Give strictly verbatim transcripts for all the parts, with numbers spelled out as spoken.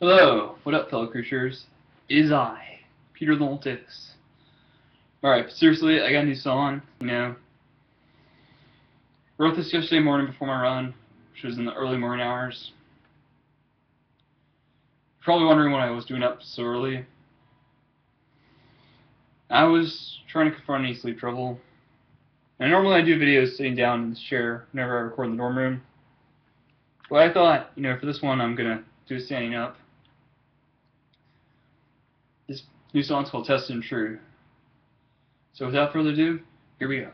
Hello, what up, fellow creatures? It is I, Peter the Multics. Alright, seriously, I got a new song, you know. I wrote this yesterday morning before my run, which was in the early morning hours. You're probably wondering what I was doing up so early. I was trying to confront any sleep trouble. And normally I do videos sitting down in this chair whenever I record in the dorm room. But I thought, you know, for this one I'm gonna do standing up. This new song's called Tested and True. So without further ado, here we go.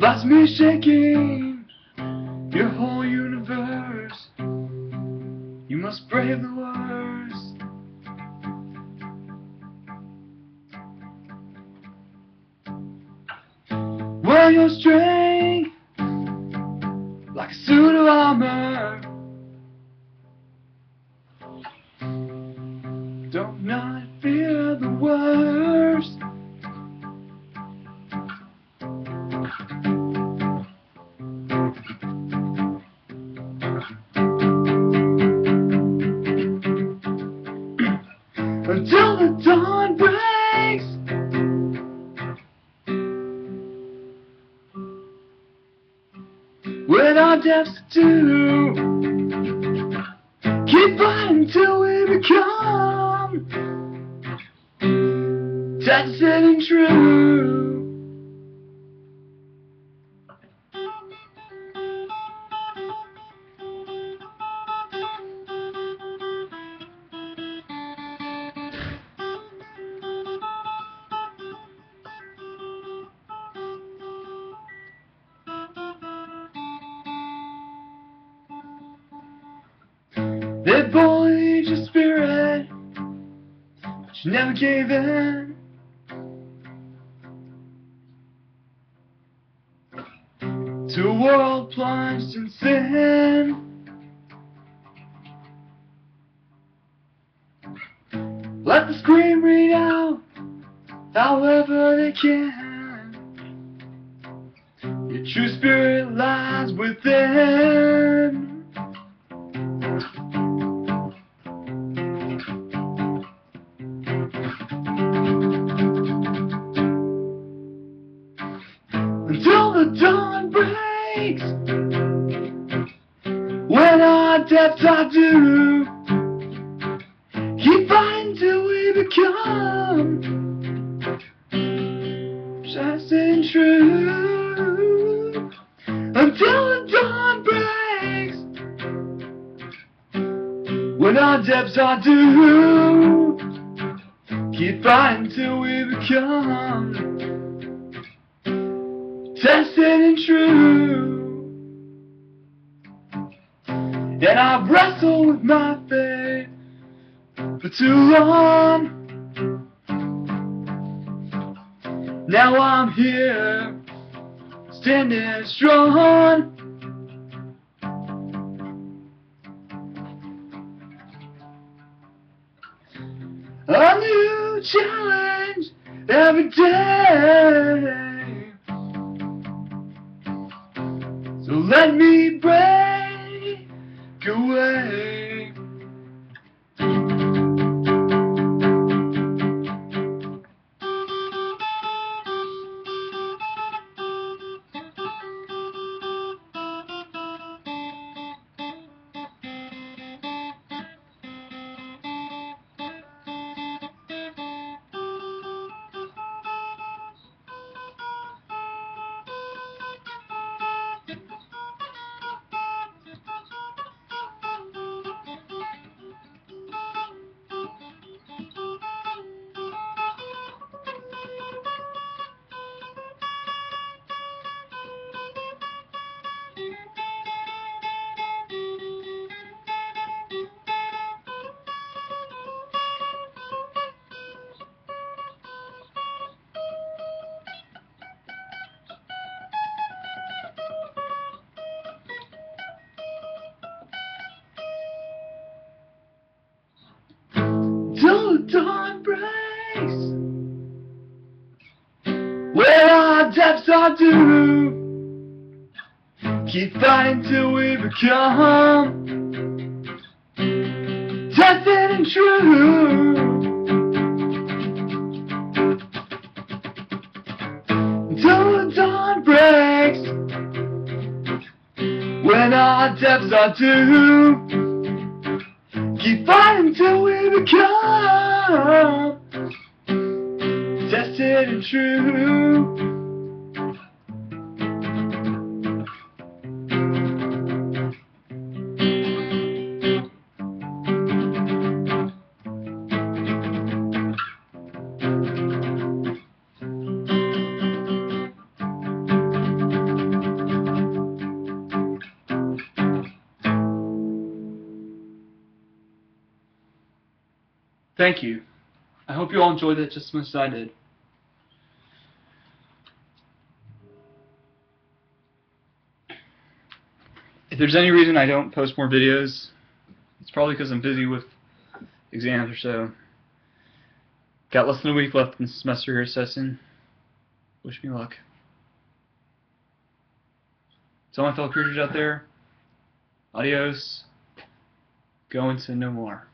That's me shaking your whole universe. You must brave the worst. Wear your strength like a suit of armor. Don't not fear the worst. Until the dawn breaks, with our depths to keep fighting till we become tested and true. They bullied your spirit, but you never gave in. To a world plunged in sin. Let the scream ring out, however they can. Your true spirit lies within. Until the dawn breaks, when our depths are due, keep fighting till we become tested and true. Until the dawn breaks, when our depths are due, keep fighting till we become tested and true. And I've wrestled with my fate for too long. Now I'm here, standing strong. A new challenge every day. So let me break away. dawn breaks, where our depths are due. Keep fighting till we become tested and true. Till the dawn breaks, when our depths are due. Keep fighting till we become tested and true. Thank you. I hope you all enjoyed it just as much as I did. If there's any reason I don't post more videos, it's probably because I'm busy with exams or so. Got less than a week left in the semester here at Tested. Wish me luck. To all my fellow creators out there, adios. Go and sin no more.